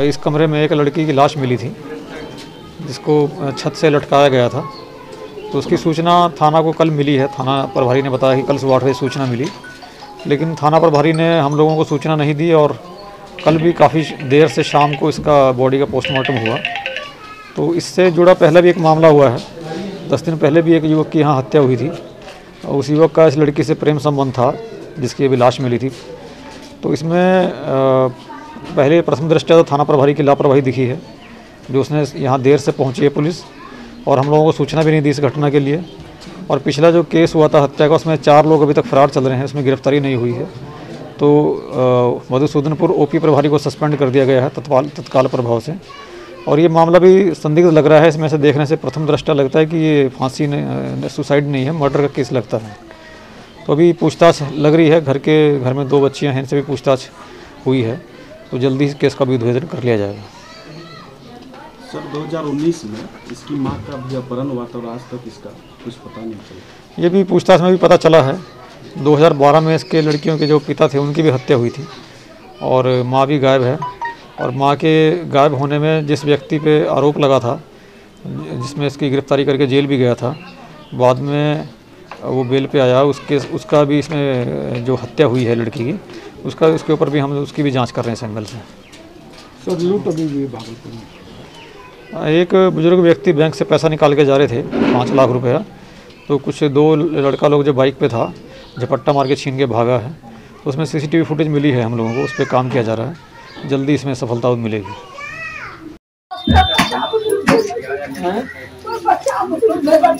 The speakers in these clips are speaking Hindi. इस कमरे में एक लड़की की लाश मिली थी जिसको छत से लटकाया गया था, तो उसकी सूचना थाना को कल मिली है। थाना प्रभारी ने बताया कि कल सुबह 8 बजे सूचना मिली, लेकिन थाना प्रभारी ने हम लोगों को सूचना नहीं दी और कल भी काफ़ी देर से शाम को इसका बॉडी का पोस्टमार्टम हुआ। तो इससे जुड़ा पहले भी एक मामला हुआ है, 10 दिन पहले भी एक युवक की यहाँ हत्या हुई थी और उस युवक का इस लड़की से प्रेम संबंध था जिसकी अभी लाश मिली थी। तो इसमें पहले प्रथम दृष्टया तो थाना प्रभारी की लापरवाही दिखी है, जो उसने यहाँ देर से पहुँची है पुलिस और हम लोगों को सूचना भी नहीं दी इस घटना के लिए। और पिछला जो केस हुआ था हत्या का, उसमें 4 लोग अभी तक फरार चल रहे हैं, उसमें गिरफ्तारी नहीं हुई है। तो मधुसूदनपुर ओपी प्रभारी को सस्पेंड कर दिया गया है तत्काल प्रभाव से। और ये मामला भी संदिग्ध लग रहा है, इसमें से देखने से प्रथम दृष्टया लगता है कि ये फांसी ने सुसाइड नहीं है, मर्डर का केस लगता है। तो अभी पूछताछ लग रही है, घर में 2 बच्चियाँ हैं, इनसे भी पूछताछ हुई है, तो जल्दी इस केस का भी उद्भेदन कर लिया जाएगा। सर 2019 में इसकी मां का भी अपहरण हुआ था और आज तक इसका कुछ पता नहीं चला। ये भी पूछताछ में भी पता चला है, 2012 में इसके लड़कियों के जो पिता थे उनकी भी हत्या हुई थी और मां भी गायब है। और मां के गायब होने में जिस व्यक्ति पे आरोप लगा था, जिसमें इसकी गिरफ्तारी करके जेल भी गया था, बाद में वो बेल पे आया, उसका भी इसमें जो हत्या हुई है लड़की की, उसके ऊपर भी हम उसकी भी जांच कर रहे हैं संगल से। सर लूट अभी भी भागलपुर में, एक बुजुर्ग व्यक्ति बैंक से पैसा निकाल के जा रहे थे 5 लाख रुपया, तो कुछ 2 लड़का लोग जो बाइक पे था झपट्टा मार के छीन के भागा है। उसमें सीसीटीवी फुटेज मिली है, हम लोगों को उस पर काम किया जा रहा है, जल्दी इसमें सफलता मिलेगी। ये गाँव का चौकीदार कौन है? चौकीदार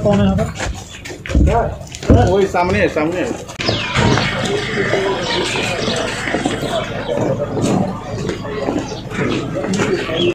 कौन है यहाँ पर? वही सामने सामने।